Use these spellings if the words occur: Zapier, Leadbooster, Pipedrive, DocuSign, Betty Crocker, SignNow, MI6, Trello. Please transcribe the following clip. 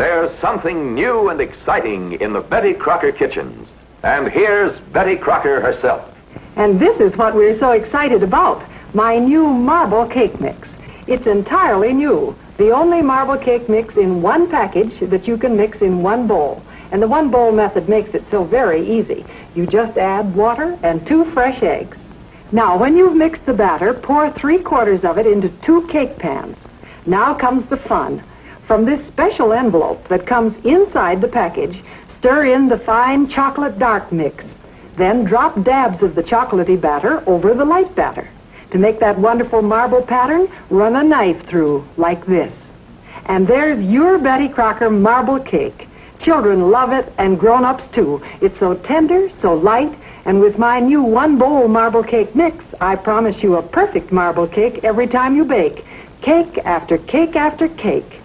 There's something new and exciting in the Betty Crocker kitchens. And here's Betty Crocker herself. And this is what we're so excited about, my new marble cake mix. It's entirely new, the only marble cake mix in one package that you can mix in one bowl. And the one bowl method makes it so very easy. You just add water and 2 fresh eggs. Now, when you've mixed the batter, pour 3/4 of it into 2 cake pans. Now comes the fun. From this special envelope that comes inside the package, stir in the fine chocolate dark mix. Then drop dabs of the chocolatey batter over the light batter. To make that wonderful marble pattern, run a knife through like this. And there's your Betty Crocker marble cake. Children love it, and grown-ups too. It's so tender, so light, and with my new one-bowl marble cake mix, I promise you a perfect marble cake every time you bake. Cake after cake after cake.